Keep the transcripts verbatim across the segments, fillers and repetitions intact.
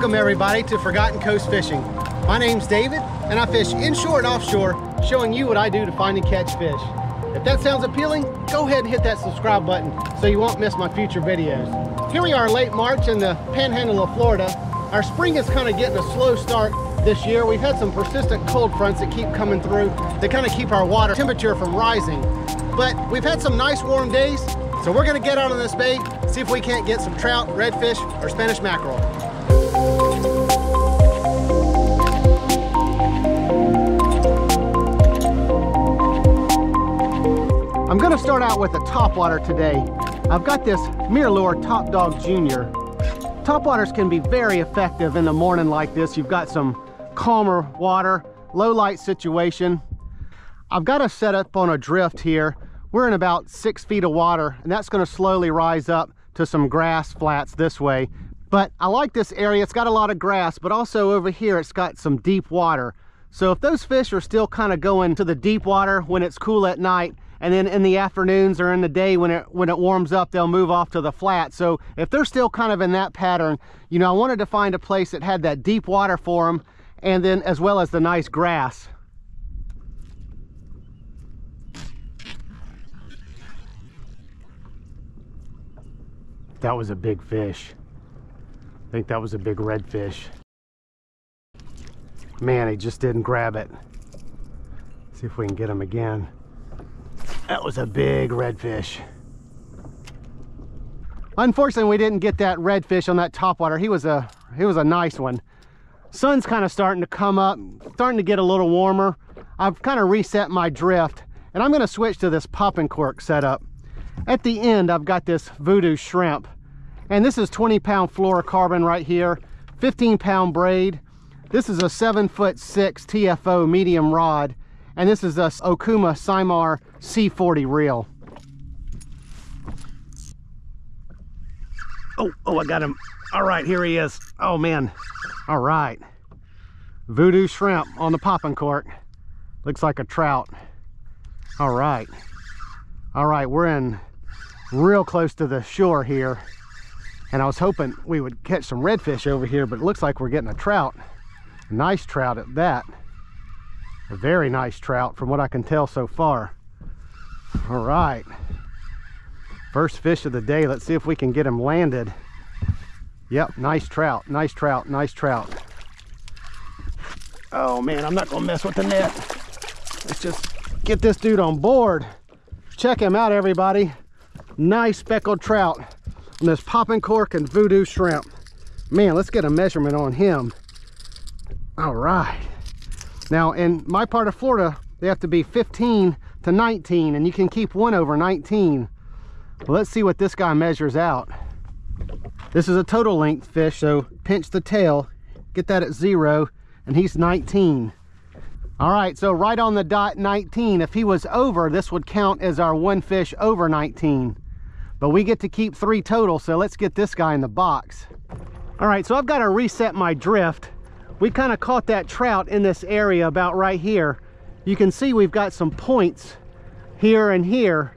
Welcome everybody to Forgotten Coast Fishing. My name's David and I fish inshore and offshore, showing you what I do to find and catch fish. If that sounds appealing, go ahead and hit that subscribe button so you won't miss my future videos. Here we are late March in the panhandle of Florida. Our spring is kind of getting a slow start this year. We've had some persistent cold fronts that keep coming through that kind of keep our water temperature from rising. But we've had some nice warm days, so we're gonna get out on this bay, see if we can't get some trout, redfish, or Spanish mackerel. I'm gonna start out with a topwater today. I've got this Mirror Lure Top Dog Junior. Topwaters can be very effective in the morning like this. You've got some calmer water, low light situation. I've got us set up on a drift here. We're in about six feet of water, and that's gonna slowly rise up to some grass flats this way. But I like this area, it's got a lot of grass, but also over here it's got some deep water. So if those fish are still kind of going to the deep water when it's cool at night, and then in the afternoons or in the day when it when it warms up, they'll move off to the flat. So if they're still kind of in that pattern, you know, I wanted to find a place that had that deep water for them, and then as well as the nice grass. That was a big fish. I think that was a big redfish. Man, he just didn't grab it. See if we can get him again. That was a big redfish. Unfortunately, we didn't get that redfish on that topwater. He was a he was a nice one. Sun's kind of starting to come up, starting to get a little warmer. I've kind of reset my drift, and I'm going to switch to this pop and cork setup. At the end, I've got this Voodoo shrimp, and this is twenty pound fluorocarbon right here, fifteen pound braid. This is a seven foot six T F O medium rod. And this is a Okuma Simar C forty reel. Oh, oh, I got him. All right, here he is. Oh, man. All right. Voodoo shrimp on the popping cork. Looks like a trout. All right. All right, we're in real close to the shore here. And I was hoping we would catch some redfish over here, but it looks like we're getting a trout. A nice trout at that. A very nice trout from what I can tell so far. All right, first fish of the day. Let's see if we can get him landed. Yep, nice trout, nice trout, nice trout. Oh man, I'm not gonna mess with the net. Let's just get this dude on board. Check him out, everybody. Nice speckled trout on this popping cork and Voodoo shrimp. Man, let's get a measurement on him. All right. Now, in my part of Florida, they have to be fifteen to nineteen, and you can keep one over nineteen. Well, let's see what this guy measures out. This is a total length fish, so pinch the tail, get that at zero, and he's nineteen. All right, so right on the dot, nineteen. If he was over, this would count as our one fish over nineteen. But we get to keep three total, so let's get this guy in the box. All right, so I've got to reset my drift. We kind of caught that trout in this area about right here. You can see we've got some points here and here.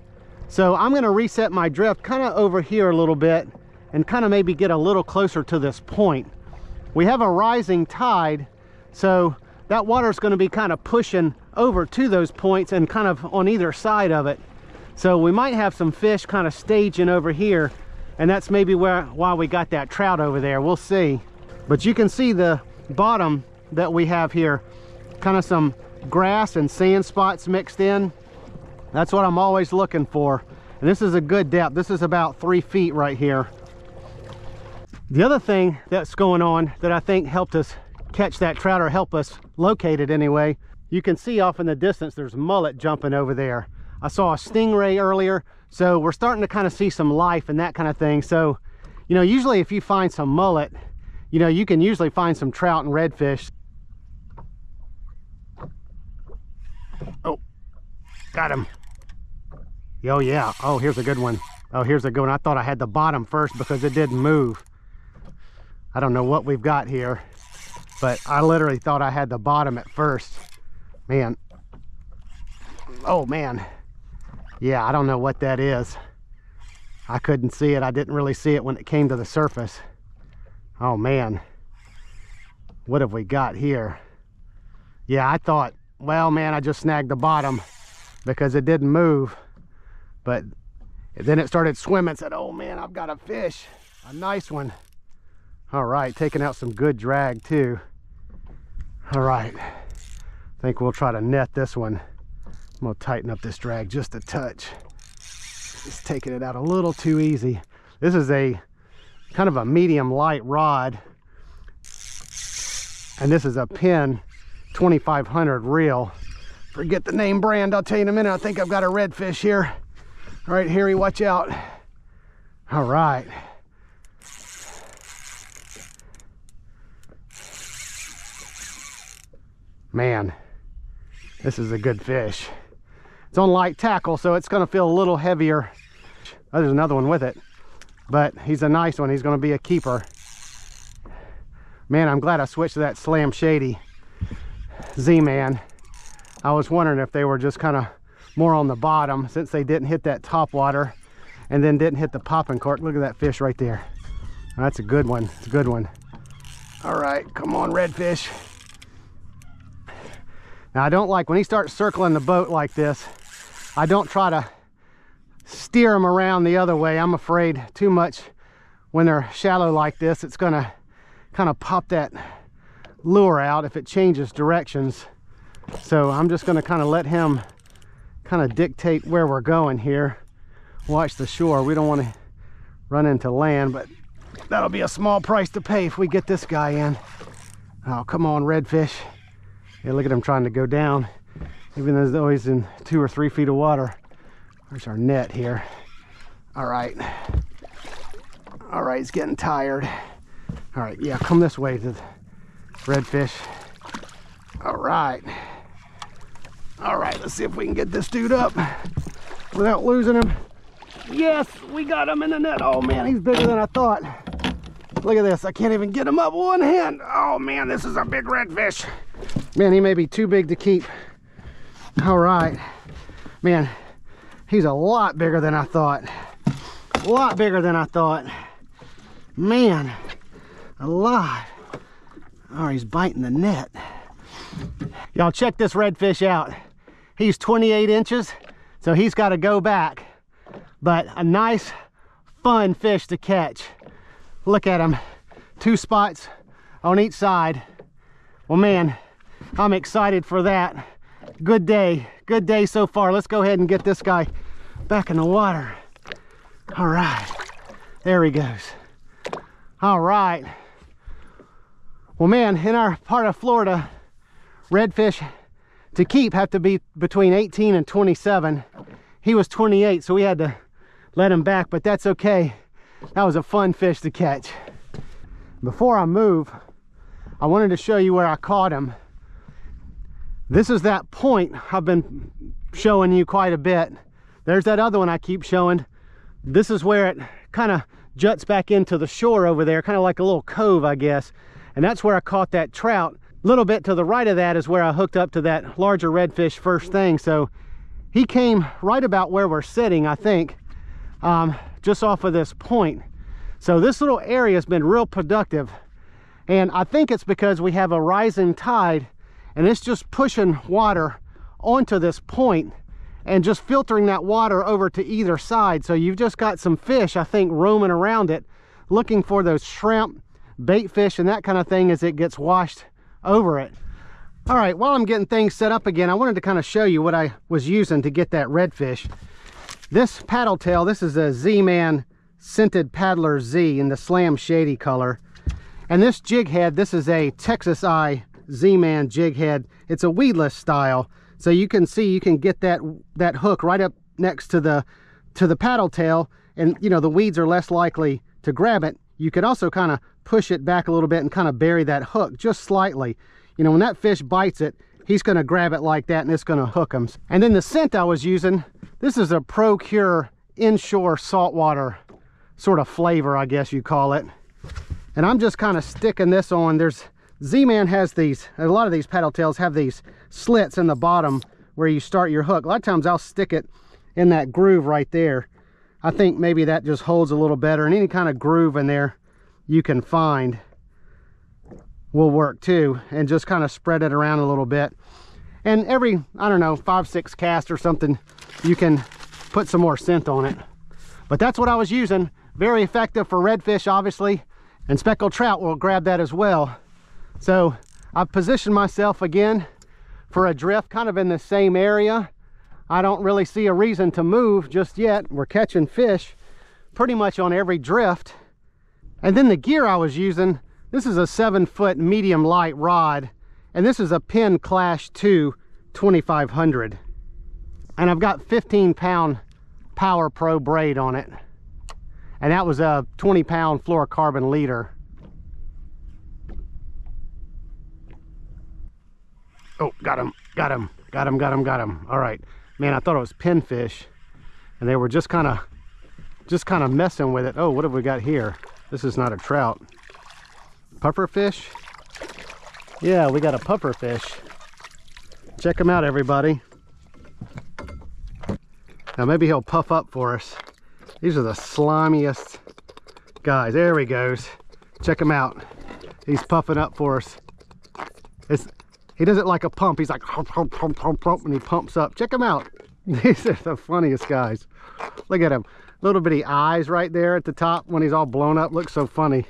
So I'm gonna reset my drift kind of over here a little bit and kind of maybe get a little closer to this point. We have a rising tide, so that water's gonna be kind of pushing over to those points and kind of on either side of it. So we might have some fish kind of staging over here, and that's maybe where why we got that trout over there. We'll see. But you can see the bottom that we have here, kind of some grass and sand spots mixed in. That's what I'm always looking for, and this is a good depth. This is about three feet right here. The other thing that's going on that I think helped us catch that trout, or help us locate it anyway, you can see off in the distance there's mullet jumping over there. I saw a stingray earlier, so we're starting to kind of see some life and that kind of thing. So, you know, usually if you find some mullet, you know, you can usually find some trout and redfish. Oh, got him. Oh yeah, oh, here's a good one. Oh, here's a good one. I thought I had the bottom first because it didn't move. I don't know what we've got here, but I literally thought I had the bottom at first. Man, oh man. Yeah, I don't know what that is. I couldn't see it. I didn't really see it when it came to the surface. Oh man, What have we got here? Yeah, I thought, well, man, I just snagged the bottom because it didn't move. But then it started swimming. Said, oh, man, I've got a fish. A nice one. All right, taking out some good drag, too. All right. I think we'll try to net this one. I'm going to tighten up this drag just a touch. Just taking it out a little too easy. This is a kind of a medium light rod. And this is a Penn twenty-five hundred reel. Forget the name brand, I'll tell you in a minute. I think I've got a redfish here. All right, Harry, watch out. All right. Man, this is a good fish. It's on light tackle, so it's gonna feel a little heavier. Oh, there's another one with it. But he's a nice one, he's gonna be a keeper. Man, I'm glad I switched to that Slam Shady Z-Man. I was wondering if they were just kind of more on the bottom since they didn't hit that top water and then didn't hit the popping cork. Look at that fish right there. That's a good one. It's a good one. All right, come on, redfish. Now, I don't like when he starts circling the boat like this. I don't try to steer him around the other way. I'm afraid too much when they're shallow like this. It's going to kind of pop that lure out if it changes directions. So I'm just going to kind of let him kind of dictate where we're going here. Watch the shore. We don't want to run into land, but that'll be a small price to pay if we get this guy in. Oh, come on, redfish. Yeah, look at him trying to go down, even though he's in two or three feet of water. There's our net here. All right. All right, he's getting tired. All right, yeah, come this way to the redfish. All right. All right, let's see if we can get this dude up without losing him. Yes, we got him in the net. Oh, man, he's bigger than I thought. Look at this. I can't even get him up one hand. Oh, man, this is a big redfish. Man, he may be too big to keep. All right. Man, he's a lot bigger than I thought. A lot bigger than I thought. Man, a lot. Oh, he's biting the net. Y'all check this redfish out. He's twenty-eight inches, so he's got to go back. But a nice, fun fish to catch. Look at him. Two spots on each side. Well, man, I'm excited for that. Good day. Good day so far. Let's go ahead and get this guy back in the water. All right. There he goes. All right. Well, man, in our part of Florida, redfish to keep have to be between eighteen and twenty-seven. He was twenty-eight, so we had to let him back, but that's okay. That was a fun fish to catch. Before I move, I wanted to show you where I caught him. This is that point I've been showing you quite a bit. There's that other one I keep showing. This is where it kind of juts back into the shore over there, kind of like a little cove, I guess. And that's where I caught that trout. Little bit to the right of that is where I hooked up to that larger redfish first thing. So he came right about where we're sitting, I think, um, just off of this point. So this little area has been real productive. And I think it's because we have a rising tide and it's just pushing water onto this point and just filtering that water over to either side. So you've just got some fish, I think, roaming around it, looking for those shrimp, bait fish, and that kind of thing as it gets washed over it. All right, while I'm getting things set up again, I wanted to kind of show you what I was using to get that redfish. This paddle tail, this is a Z-Man Scented Paddler Z in the Slam Shady color. And this jig head, this is a Texas Eye Z-Man jig head. It's a weedless style. So you can see you can get that that hook right up next to the to the paddle tail, and you know the weeds are less likely to grab it. You could also kind of push it back a little bit and kind of bury that hook just slightly. You know, when that fish bites it, he's going to grab it like that and it's going to hook him. And then the scent I was using, this is a Pro Cure inshore saltwater sort of flavor, I guess you call it. And I'm just kind of sticking this on. There's Z-Man has these, a lot of these paddle tails have these slits in the bottom where you start your hook. A lot of times I'll stick it in that groove right there. I think maybe that just holds a little better, and any kind of groove in there you can find. will work too, and just kind of spread it around a little bit. And every, I don't know, five, six cast or something, you can put some more scent on it. But that's what I was using. Very effective for redfish, obviously, and speckled trout will grab that as well. So I've positioned myself again for a drift, kind of in the same area. I don't really see a reason to move just yet. We're catching fish pretty much on every drift. And then the gear I was using, this is a seven foot medium light rod, and this is a Penn Clash two twenty-five hundred. And I've got fifteen pound Power Pro braid on it. And that was a twenty pound fluorocarbon leader. Oh, got him, got him, got him, got him, got him. All right, man, I thought it was pinfish, and they were just kind of, just kind of messing with it. Oh, what have we got here? This is not a trout. Pufferfish? Yeah, we got a pufferfish. Check him out, everybody. Now maybe he'll puff up for us. These are the slimiest guys. There he goes. Check him out. He's puffing up for us. It's, he does it like a pump. He's like, hump, hump, hump, hump, hump, and he pumps up. Check him out. These are the funniest guys. Look at him. Little bitty eyes right there at the top when he's all blown up. Looks so funny.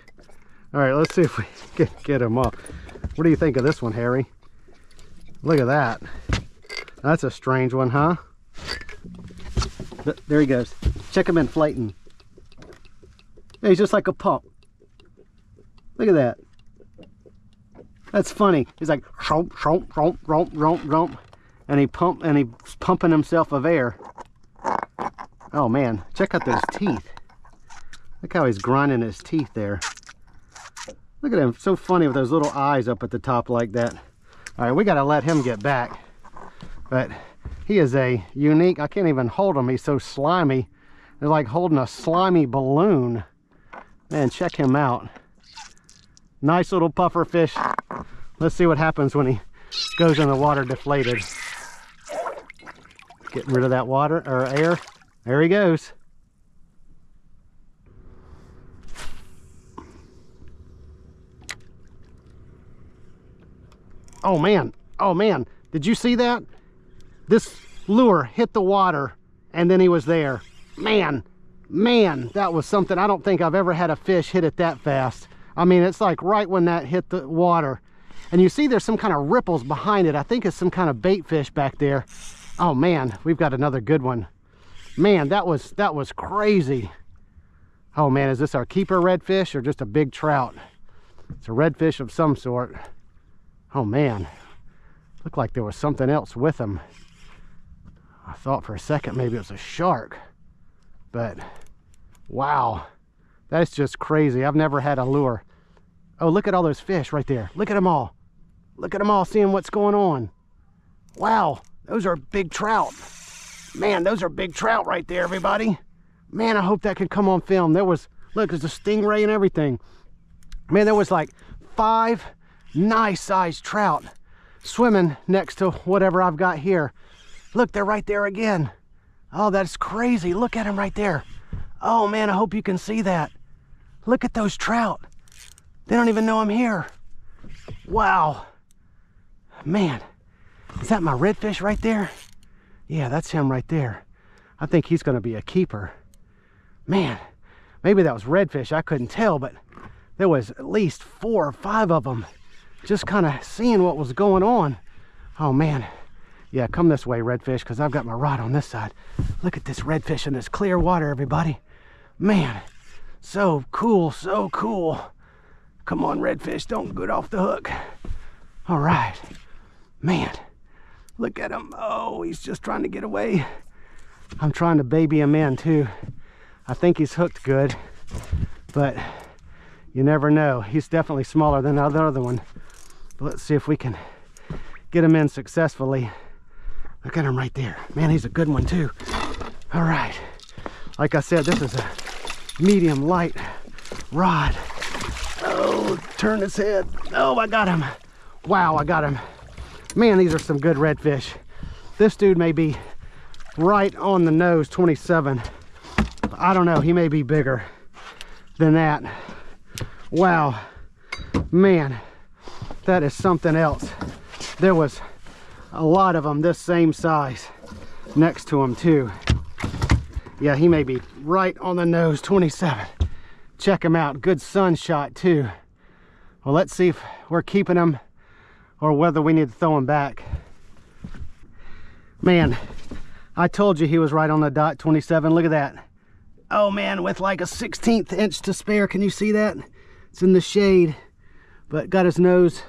All right, let's see if we can get him off. What do you think of this one, Harry? Look at that. That's a strange one, huh? There he goes. Check him inflating. He's just like a pump. Look at that. That's funny. He's like romp, romp, romp, romp, romp, romp, and he pump and he's pumping himself of air. Oh man, check out those teeth. Look how he's grinding his teeth there. Look at him, so funny with those little eyes up at the top like that. All right, we got to let him get back, but he is a unique, I can't even hold him, he's so slimy. They're like holding a slimy balloon. Man, check him out. Nice little puffer fish. Let's see what happens when he goes in the water deflated. Getting rid of that water or air. There he goes. Oh man, oh man, did you see that? This lure hit the water and then he was there. Man, man, that was something. I don't think I've ever had a fish hit it that fast. I mean, it's like right when that hit the water. And you see there's some kind of ripples behind it. I think it's some kind of bait fish back there. Oh man, we've got another good one. Man, that was, that was crazy. Oh man, is this our keeper redfish or just a big trout? It's a redfish of some sort. Oh man, looked like there was something else with him. I thought for a second maybe it was a shark, but wow. That's just crazy. I've never had a lure. Oh, look at all those fish right there. Look at them all. Look at them all, seeing what's going on. Wow, those are big trout. Man, those are big trout right there, everybody. Man, I hope that could come on film. There was, look, there's a stingray and everything. Man, there was like five nice-sized trout swimming next to whatever I've got here. Look, they're right there again. Oh, that's crazy. Look at them right there. Oh man, I hope you can see that. Look at those trout. They don't even know I'm here. Wow. Man, is that my redfish right there? Yeah, that's him right there. I think he's gonna be a keeper. Man, maybe that was redfish. I couldn't tell, but there was at least four or five of them just kind of seeing what was going on. Oh man. Yeah, come this way, redfish, because I've got my rod on this side. Look at this redfish in this clear water, everybody. Man, so cool, so cool. Come on, redfish, don't get off the hook. All right, man, look at him. Oh, he's just trying to get away. I'm trying to baby him in too. I think he's hooked good, but you never know. He's definitely smaller than the other one. But let's see if we can get him in successfully. Look at him right there. Man, he's a good one too. All right, like I said, this is a medium light rod. Oh, turn his head. Oh, I got him. Wow, I got him. Man, these are some good redfish. This dude may be right on the nose, twenty-seven. I don't know, he may be bigger than that. Wow, man, that is something else. There was a lot of them this same size next to him too. Yeah, he may be right on the nose, twenty-seven. Check him out, good sun shot too. Well, let's see if we're keeping him or whether we need to throw him back. Man, I told you he was right on the dot, twenty-seven, look at that. Oh man, with like a sixteenth inch to spare, can you see that? It's in the shade, but got his nose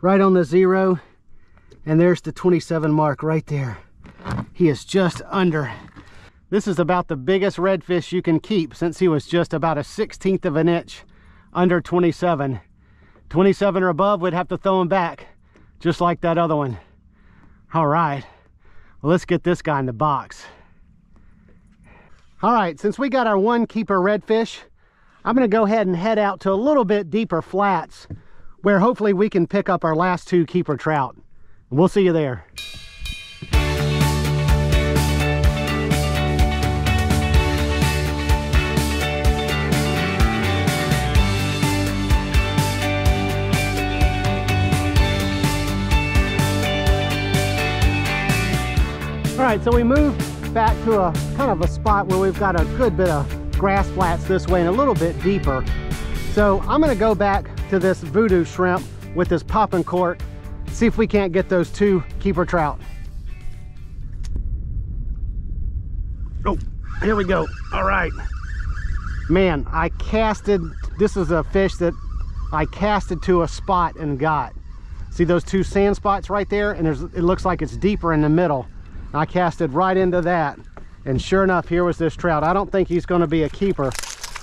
right on the zero, and there's the twenty-seven mark right there. He is just under. This is about the biggest redfish you can keep, since he was just about a sixteenth of an inch under twenty-seven. twenty-seven or above, we'd have to throw him back, just like that other one. All right, well, let's get this guy in the box. All right, since we got our one keeper redfish, I'm gonna go ahead and head out to a little bit deeper flats, where hopefully we can pick up our last two keeper trout. We'll see you there. All right, so we moved back to a kind of a spot where we've got a good bit of grass flats this way and a little bit deeper. So I'm gonna go back to this Voodoo shrimp with this popping cork, see if we can't get those two keeper trout. Oh, here we go. All right. Man, I casted, this is a fish that I casted to a spot and got. See those two sand spots right there? And there's, it looks like it's deeper in the middle. I casted right into that, and sure enough, here was this trout. I don't think he's going to be a keeper,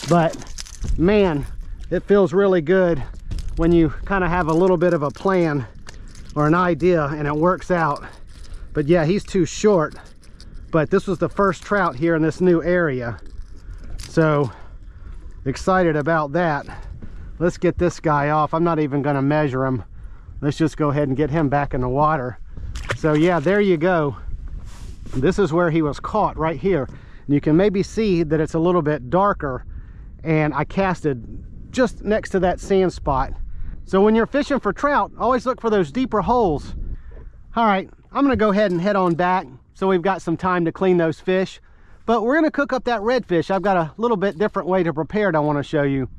but man, it feels really good when you kind of have a little bit of a plan or an idea and it works out. But yeah, he's too short, but this was the first trout here in this new area, so excited about that. Let's get this guy off. I'm not even going to measure him. Let's just go ahead and get him back in the water. So yeah, there you go. This is where he was caught, right here, and you can maybe see that it's a little bit darker, and I casted just next to that sand spot. So when you're fishing for trout, always look for those deeper holes. All right, I'm gonna go ahead and head on back so we've got some time to clean those fish, but we're gonna cook up that redfish. I've got a little bit different way to prepare it I want to show you.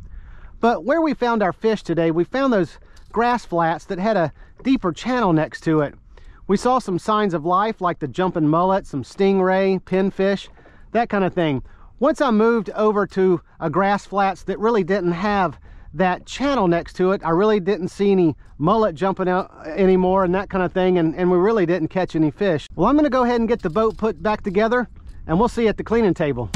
But where we found our fish today, we found those grass flats that had a deeper channel next to it. We saw some signs of life, like the jumping mullet, some stingray, pinfish, that kind of thing. Once I moved over to a grass flats that really didn't have that channel next to it, I really didn't see any mullet jumping out anymore and that kind of thing, and, and we really didn't catch any fish. Well, I'm gonna go ahead and get the boat put back together, and we'll see you at the cleaning table.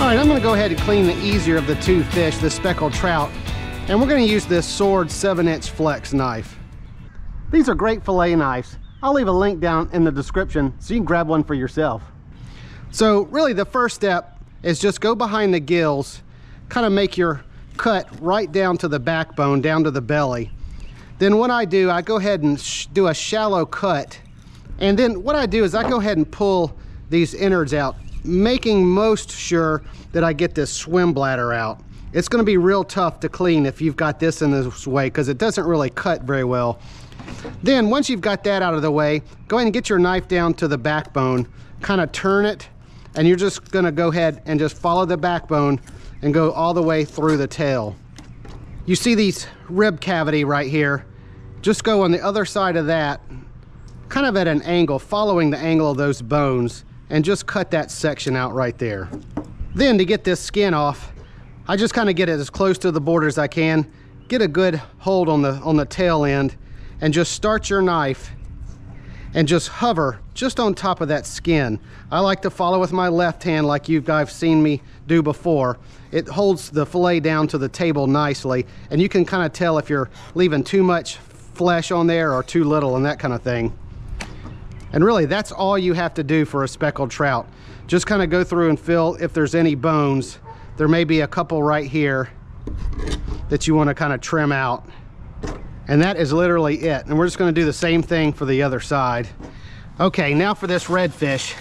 All right, I'm gonna go ahead and clean the easier of the two fish, the speckled trout, and we're gonna use this Sword seven inch flex knife. These are great fillet knives. I'll leave a link down in the description so you can grab one for yourself. So really the first step is just go behind the gills, kind of make your cut right down to the backbone, down to the belly. Then what I do, I go ahead and sh do a shallow cut, and then what I do is I go ahead and pull these innards out, making most sure that I get this swim bladder out. It's going to be real tough to clean if you've got this in this way, because it doesn't really cut very well. Then once you've got that out of the way, go ahead and get your knife down to the backbone, kind of turn it, and you're just going to go ahead and just follow the backbone and go all the way through the tail. You see these rib cavity right here? Just go on the other side of that, kind of at an angle, following the angle of those bones, and just cut that section out right there. Then to get this skin off, I just kind of get it as close to the border as I can, get a good hold on the, on the tail end, and just start your knife and just hover just on top of that skin. I like to follow with my left hand like you guys seen me do before. It holds the fillet down to the table nicely, and you can kind of tell if you're leaving too much flesh on there or too little and that kind of thing. And really, that's all you have to do for a speckled trout. Just kind of go through and feel if there's any bones. There may be a couple right here. that you want to kind of trim out. And that is literally it. And we're just going to do the same thing for the other side. Okay, now for this redfish.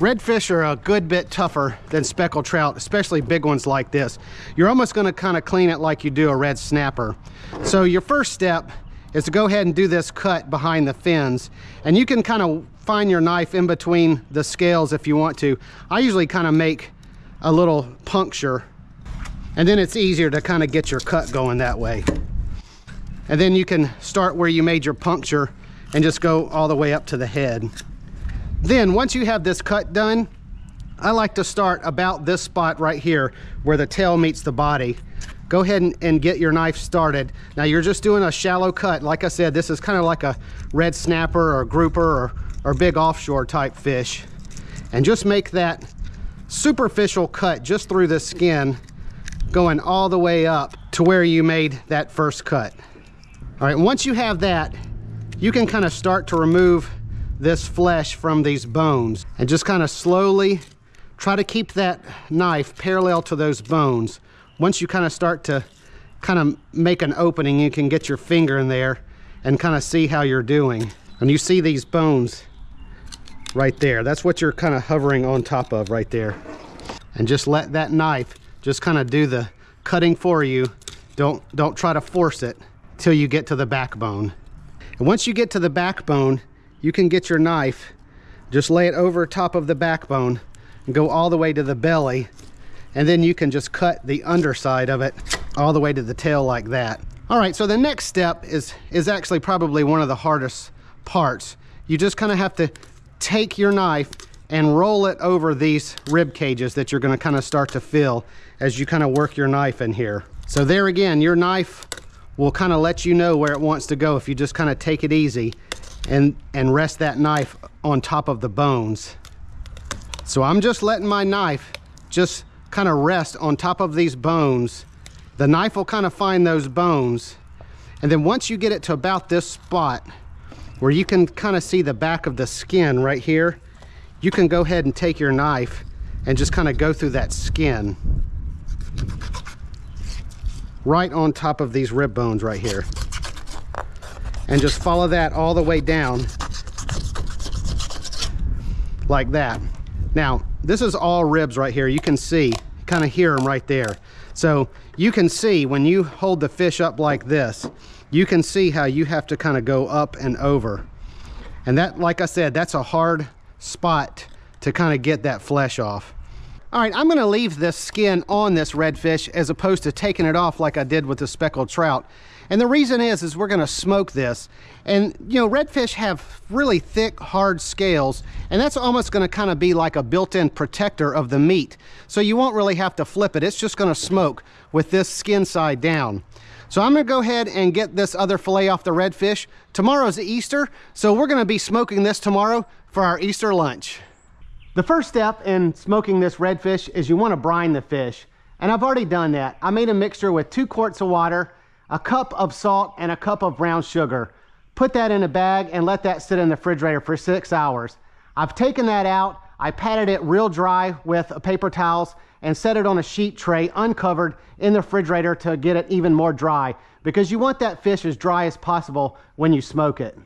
Redfish are a good bit tougher than speckled trout, especially big ones like this. You're almost going to kind of clean it like you do a red snapper. So your first step is to go ahead and do this cut behind the fins, and you can kind of find your knife in between the scales if you want to. I usually kind of make a little puncture, and then it's easier to kind of get your cut going that way. And then you can start where you made your puncture and just go all the way up to the head. Then once you have this cut done, I like to start about this spot right here where the tail meets the body. Go ahead and, and get your knife started. Now you're just doing a shallow cut. Like I said, this is kind of like a red snapper or grouper or, or big offshore type fish. And just make that superficial cut just through the skin, going all the way up to where you made that first cut. All right, once you have that, you can kind of start to remove this flesh from these bones and just kind of slowly try to keep that knife parallel to those bones. Once you kind of start to kind of make an opening, you can get your finger in there and kind of see how you're doing. And you see these bones right there. That's what you're kind of hovering on top of right there. And just let that knife just kind of do the cutting for you. Don't, don't try to force it till you get to the backbone. And once you get to the backbone, you can get your knife, just lay it over top of the backbone and go all the way to the belly. And then you can just cut the underside of it all the way to the tail like that. All right, so the next step is, is actually probably one of the hardest parts. You just kind of have to take your knife and roll it over these rib cages that you're gonna kind of start to fill as you kind of work your knife in here. So there again, your knife will kind of let you know where it wants to go if you just kind of take it easy and, and rest that knife on top of the bones. So I'm just letting my knife just kind of rest on top of these bones. The knife will kind of find those bones. And then once you get it to about this spot where you can kind of see the back of the skin right here, you can go ahead and take your knife and just kind of go through that skin right on top of these rib bones right here. And just follow that all the way down like that. Now, this is all ribs right here. You can see, kind of hear them right there. So you can see when you hold the fish up like this, you can see how you have to kind of go up and over. And that, like I said, that's a hard spot to kind of get that flesh off. All right, I'm gonna leave this skin on this redfish as opposed to taking it off like I did with the speckled trout. And the reason is, is we're gonna smoke this. And you know, redfish have really thick, hard scales, and that's almost gonna kind of be like a built-in protector of the meat. So you won't really have to flip it. It's just gonna smoke with this skin side down. So I'm gonna go ahead and get this other fillet off the redfish. Tomorrow's Easter, so we're gonna be smoking this tomorrow for our Easter lunch. The first step in smoking this redfish is you wanna brine the fish. And I've already done that. I made a mixture with two quarts of water, a cup of salt, and a cup of brown sugar. Put that in a bag and let that sit in the refrigerator for six hours. I've taken that out, I patted it real dry with paper towels and set it on a sheet tray uncovered in the refrigerator to get it even more dry, because you want that fish as dry as possible when you smoke it.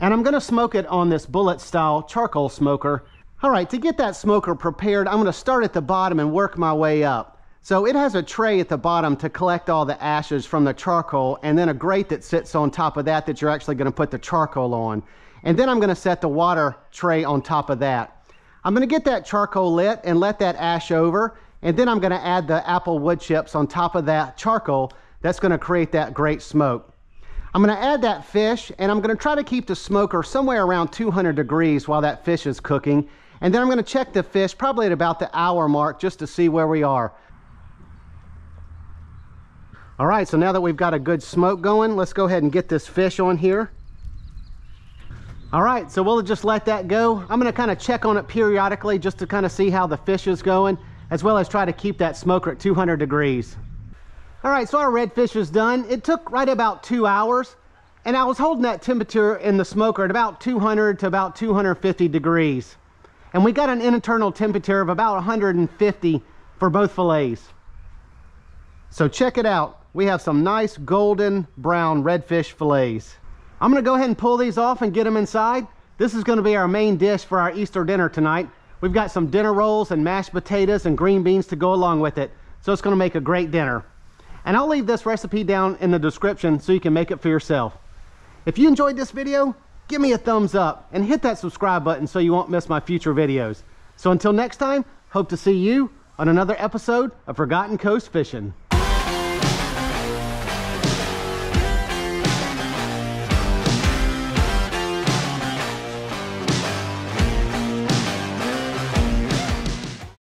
And I'm gonna smoke it on this bullet style charcoal smoker. All right, to get that smoker prepared, I'm gonna start at the bottom and work my way up. So it has a tray at the bottom to collect all the ashes from the charcoal, and then a grate that sits on top of that that you're actually going to put the charcoal on. And then I'm going to set the water tray on top of that. I'm going to get that charcoal lit and let that ash over, and then I'm going to add the apple wood chips on top of that charcoal. That's going to create that great smoke. I'm going to add that fish, and I'm going to try to keep the smoker somewhere around two hundred degrees while that fish is cooking. And then I'm going to check the fish probably at about the hour mark just to see where we are. All right, so now that we've got a good smoke going, let's go ahead and get this fish on here. All right, so we'll just let that go. I'm gonna kind of check on it periodically just to kind of see how the fish is going, as well as try to keep that smoker at two hundred degrees. All right, so our redfish is done. It took right about two hours, and I was holding that temperature in the smoker at about two hundred to about two hundred fifty degrees. And we got an internal temperature of about one hundred fifty for both fillets. So check it out. we have some nice golden brown redfish fillets. I'm gonna go ahead and pull these off and get them inside. This is gonna be our main dish for our Easter dinner tonight. We've got some dinner rolls and mashed potatoes and green beans to go along with it. So it's gonna make a great dinner. And I'll leave this recipe down in the description so you can make it for yourself. If you enjoyed this video, give me a thumbs up and hit that subscribe button so you won't miss my future videos. So until next time, hope to see you on another episode of Forgotten Coast Fishing.